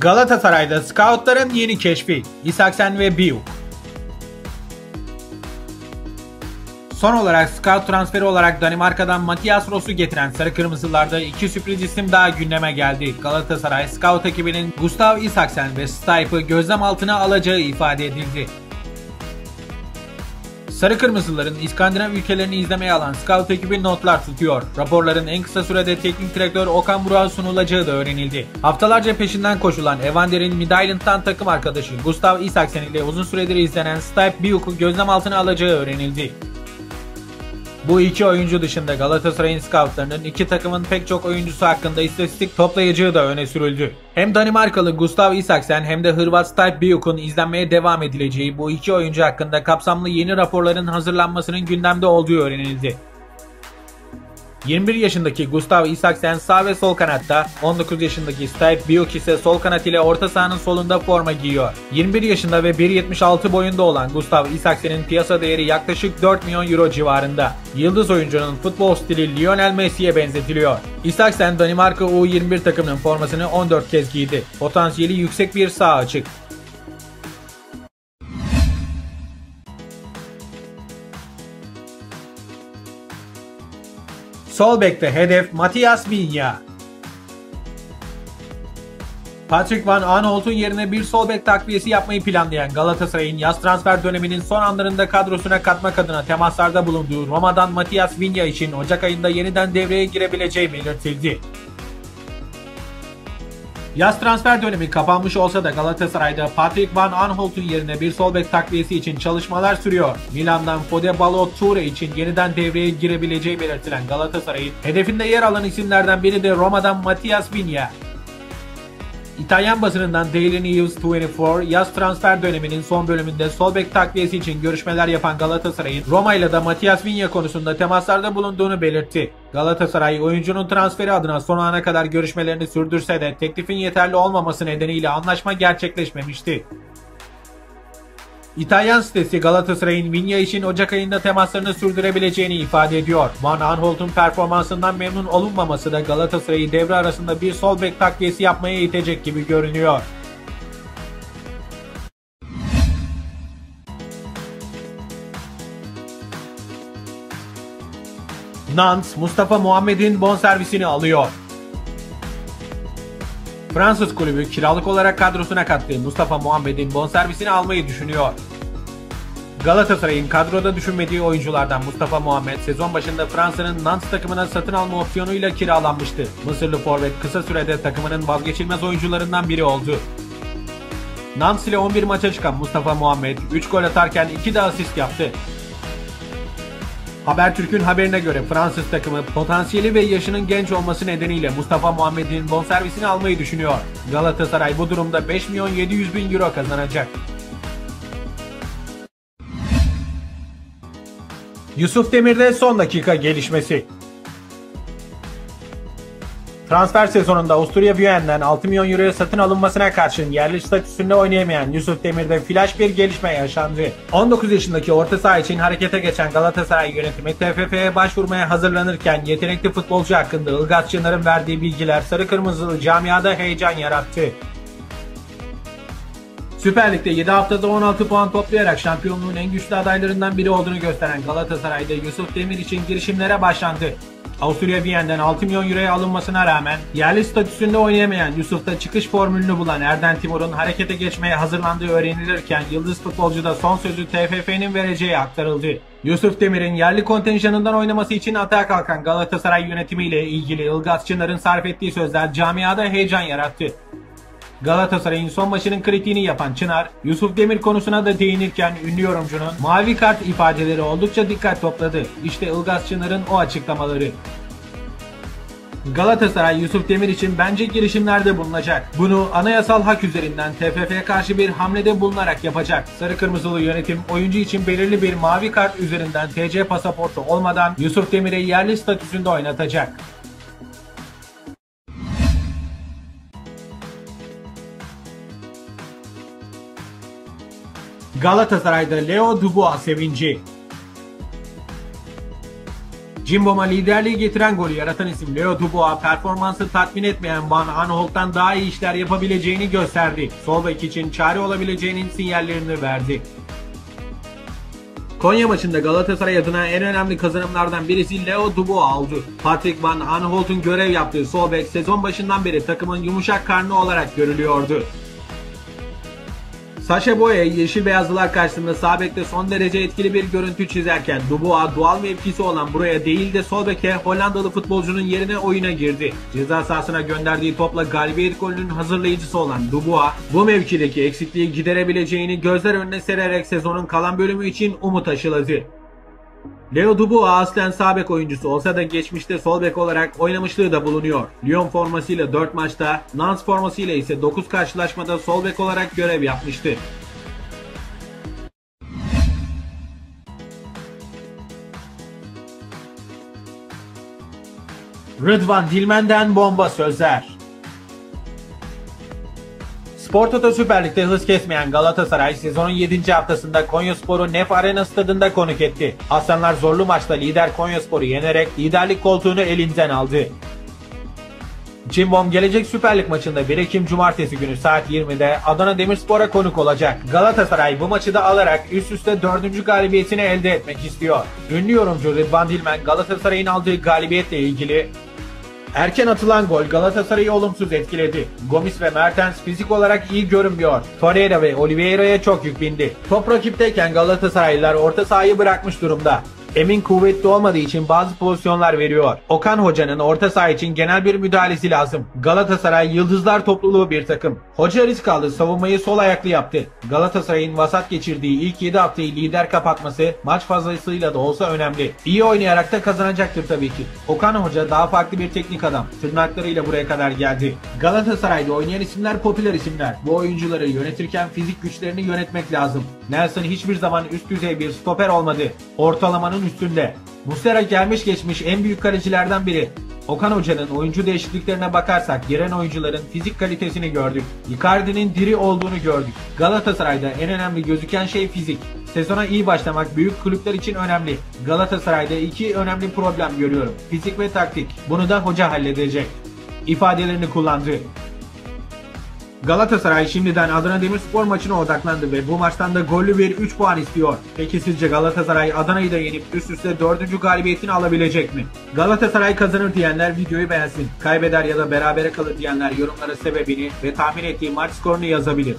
Galatasaray'da scoutların yeni keşfi İsaksen ve Biuk. Son olarak scout transferi olarak Danimarka'dan Mathias Ross'u getiren sarı kırmızılarda iki sürpriz isim daha gündeme geldi. Galatasaray scout ekibinin Gustav İsaksen ve Stipe'ı gözlem altına alacağı ifade edildi. Sarı kırmızıların İskandinav ülkelerini izlemeye alan scout ekibi notlar tutuyor. Raporların en kısa sürede teknik direktör Okan Burak'a sunulacağı da öğrenildi. Haftalarca peşinden koşulan Evander'in Midtjylland'dan takım arkadaşı Gustav İsaksen ile uzun süredir izlenen Stipe Biuk'u gözlem altına alacağı öğrenildi. Bu iki oyuncu dışında Galatasaray'ın scoutlarının iki takımın pek çok oyuncusu hakkında istatistik toplayacağı da öne sürüldü. Hem Danimarkalı Gustav İsaksen hem de Hırvat Stipe Biuk'un izlenmeye devam edileceği bu iki oyuncu hakkında kapsamlı yeni raporların hazırlanmasının gündemde olduğu öğrenildi. 21 yaşındaki Gustav İsaksen sağ ve sol kanatta, 19 yaşındaki Stipe Biuk ise sol kanat ile orta sahanın solunda forma giyiyor. 21 yaşında ve 1.76 boyunda olan Gustav İsaksen'in piyasa değeri yaklaşık 4 milyon euro civarında. Yıldız oyuncunun futbol stili Lionel Messi'ye benzetiliyor. İsaksen Danimarka U21 takımının formasını 14 kez giydi. Potansiyeli yüksek bir sağ açık. Sol bekte hedef Matthias Viña. Patrick Van Aanholt'un yerine bir sol bek takviyesi yapmayı planlayan Galatasaray'ın yaz transfer döneminin son anlarında kadrosuna katmak adına temaslarda bulunduğu Roma'dan Matthias Viña için Ocak ayında yeniden devreye girebileceği belirtildi. Yaz transfer dönemi kapanmış olsa da Galatasaray'da Patrick Van Aanholt'un yerine bir sol bek takviyesi için çalışmalar sürüyor. Milan'dan Fode Ballo-Toure için yeniden devreye girebileceği belirtilen Galatasaray'ın hedefinde yer alan isimlerden biri de Roma'dan Matthias Viña. İtalyan basınından Daily News 24 yaz transfer döneminin son bölümünde sol bek takviyesi için görüşmeler yapan Galatasaray'ın Roma ile de Matthias Viña konusunda temaslarda bulunduğunu belirtti. Galatasaray oyuncunun transferi adına son ana kadar görüşmelerini sürdürse de teklifin yeterli olmaması nedeniyle anlaşma gerçekleşmemişti. İtalyan sitesi Galatasaray'ın Viña için Ocak ayında temaslarını sürdürebileceğini ifade ediyor. Van Aanholt'un performansından memnun olunmaması da Galatasaray'ı devre arasında bir sol bek takviyesi yapmaya itecek gibi görünüyor. Nantes, Mustafa Muhammed'in bonservisini alıyor. Fransız kulübü kiralık olarak kadrosuna kattığı Mustafa Muhammed'in bonservisini almayı düşünüyor. Galatasaray'ın kadroda düşünmediği oyunculardan Mustafa Muhammed sezon başında Fransa'nın Nantes takımına satın alma opsiyonuyla kiralanmıştı. Mısırlı forvet kısa sürede takımının vazgeçilmez oyuncularından biri oldu. Nantes ile 11 maça çıkan Mustafa Muhammed 3 gol atarken 2 de asist yaptı. Habertürk'ün haberine göre Fransız takımı potansiyeli ve yaşının genç olması nedeniyle Mustafa Muhammed'in bonservisini almayı düşünüyor. Galatasaray bu durumda 5.700.000 euro kazanacak. Yusuf Demir'de son dakika gelişmesi. Transfer sezonunda Avusturya Viyen'den 6 milyon euroya satın alınmasına karşın yerli statüsünde oynayamayan Yusuf Demir'de flaş bir gelişme yaşandı. 19 yaşındaki orta saha için harekete geçen Galatasaray yönetimi TFF'ye başvurmaya hazırlanırken yetenekli futbolcu hakkında Ilgaz Çınar'ın verdiği bilgiler sarı kırmızılı camiada heyecan yarattı. Süper Lig'de 7 haftada 16 puan toplayarak şampiyonluğun en güçlü adaylarından biri olduğunu gösteren Galatasaray'da Yusuf Demir için girişimlere başlandı. Avusturya Viyen'den 6 milyon euroya alınmasına rağmen yerli statüsünde oynayamayan Yusuf'ta çıkış formülünü bulan Erden Timur'un harekete geçmeye hazırlandığı öğrenilirken yıldız futbolcuda son sözü TFF'nin vereceği aktarıldı. Yusuf Demir'in yerli kontenjanından oynaması için atağa kalkan Galatasaray yönetimiyle ilgili Ilgaz Çınar'ın sarf ettiği sözler camiada heyecan yarattı. Galatasaray'ın son maçının kritiğini yapan Çınar, Yusuf Demir konusuna da değinirken ünlü yorumcunun mavi kart ifadeleri oldukça dikkat topladı. İşte Ilgaz Çınar'ın o açıklamaları. Galatasaray Yusuf Demir için bence girişimlerde bulunacak. Bunu anayasal hak üzerinden TFF'ye karşı bir hamlede bulunarak yapacak. Sarı kırmızılı yönetim oyuncu için belirli bir mavi kart üzerinden TC pasaportu olmadan Yusuf Demir'i yerli statüsünde oynatacak. Galatasaray'da Leo Dubois sevinci. Cimbom'a liderliği getiren golü yaratan isim Leo Dubois, performansı tatmin etmeyen Van Aanholt'tan daha iyi işler yapabileceğini gösterdi. Sol bek için çare olabileceğinin sinyallerini verdi. Konya maçında Galatasaray adına en önemli kazanımlardan birisi Leo Dubois oldu. Patrick Van Aanholt'un görev yaptığı sol bek sezon başından beri takımın yumuşak karnı olarak görülüyordu. Sacha Boye yeşil beyazlılar karşısında sağ bekte son derece etkili bir görüntü çizerken Dubois doğal mevkisi olan buraya değil de sol beke Hollandalı futbolcunun yerine oyuna girdi. Ceza sahasına gönderdiği topla galibiyet golünün hazırlayıcısı olan Dubois bu mevkideki eksikliği giderebileceğini gözler önüne sererek sezonun kalan bölümü için umut aşıladı. Leo Dubois aslen sağ bek oyuncusu olsa da geçmişte sol bek olarak oynamışlığı da bulunuyor. Lyon formasıyla 4 maçta, Nantes formasıyla ise 9 karşılaşmada sol bek olarak görev yapmıştı. Rıdvan Dilmen'den bomba sözler. Spor Toto Süper Lig'de hız kesmeyen Galatasaray sezonun 7. haftasında Konyaspor'u Nef Arena Stadı'nda konuk etti. Aslanlar zorlu maçta lider Konyaspor'u yenerek liderlik koltuğunu elinden aldı. Cimbom gelecek Süper Lig maçında 1 Ekim Cumartesi günü saat 20'de Adana Demirspor'a konuk olacak. Galatasaray bu maçı da alarak üst üste 4. galibiyetini elde etmek istiyor. Ünlü yorumcu Rıdvan Dilmen Galatasaray'ın aldığı galibiyetle ilgili "Erken atılan gol Galatasaray'ı olumsuz etkiledi. Gomis ve Mertens fizik olarak iyi görünmüyor. Torreira ve Oliveira'ya çok yük bindi. Top rakipteyken Galatasaraylılar orta sahayı bırakmış durumda. Emin kuvvetli olmadığı için bazı pozisyonlar veriyor. Okan Hoca'nın orta saha için genel bir müdahalesi lazım. Galatasaray yıldızlar topluluğu bir takım. Hoca risk aldı, savunmayı sol ayaklı yaptı. Galatasaray'ın vasat geçirdiği ilk 7 haftayı lider kapatması maç fazlasıyla da olsa önemli. İyi oynayarak da kazanacaktır tabii ki. Okan Hoca daha farklı bir teknik adam. Tırnaklarıyla buraya kadar geldi. Galatasaray'da oynayan isimler popüler isimler. Bu oyuncuları yönetirken fizik güçlerini yönetmek lazım. Nelson hiçbir zaman üst düzey bir stoper olmadı. Ortalamanın üstünde. Muslera gelmiş geçmiş en büyük kalecilerden biri. Okan Hoca'nın oyuncu değişikliklerine bakarsak giren oyuncuların fizik kalitesini gördük. Icardi'nin diri olduğunu gördük. Galatasaray'da en önemli gözüken şey fizik. Sezona iyi başlamak büyük kulüpler için önemli. Galatasaray'da iki önemli problem görüyorum. Fizik ve taktik. Bunu da hoca halledecek" ifadelerini kullandı. Galatasaray şimdiden Adana Demirspor maçına odaklandı ve bu maçtan da gollü bir 3 puan istiyor. Peki sizce Galatasaray Adana'yı da yenip üst üste 4. galibiyetini alabilecek mi? Galatasaray kazanır diyenler videoyu beğensin. Kaybeder ya da berabere kalır diyenler yorumlara sebebini ve tahmin ettiği maç skorunu yazabilir.